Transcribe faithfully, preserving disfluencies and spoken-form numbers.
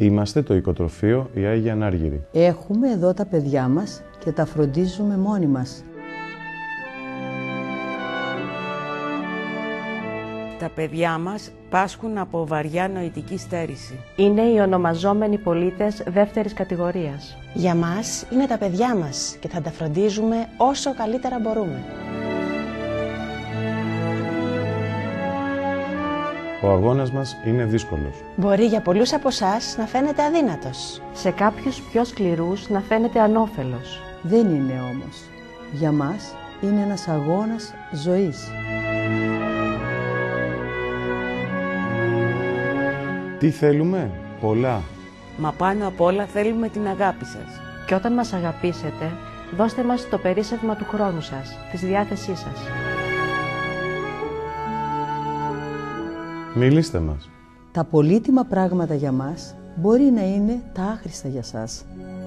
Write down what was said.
Είμαστε το οικοτροφείο οι Άγιοι Ανάργυροι. Έχουμε εδώ τα παιδιά μας και τα φροντίζουμε μόνοι μας. Τα παιδιά μας πάσχουν από βαριά νοητική στέρηση. Είναι οι ονομαζόμενοι πολίτες δεύτερης κατηγορίας. Για μας είναι τα παιδιά μας και θα τα φροντίζουμε όσο καλύτερα μπορούμε. Ο αγώνας μας είναι δύσκολος. Μπορεί για πολλούς από εσάς να φαίνεται αδύνατος. Σε κάποιους πιο σκληρούς να φαίνεται ανώφελος. Δεν είναι όμως. Για μας είναι ένας αγώνας ζωής. Τι θέλουμε? Πολλά. Μα πάνω απ' όλα θέλουμε την αγάπη σας. Και όταν μας αγαπήσετε, δώστε μας το περίσσευμα του χρόνου σας, της διάθεσής σας. Μιλήστε μας. Τα πολύτιμα πράγματα για μας μπορεί να είναι τα άχρηστα για σας.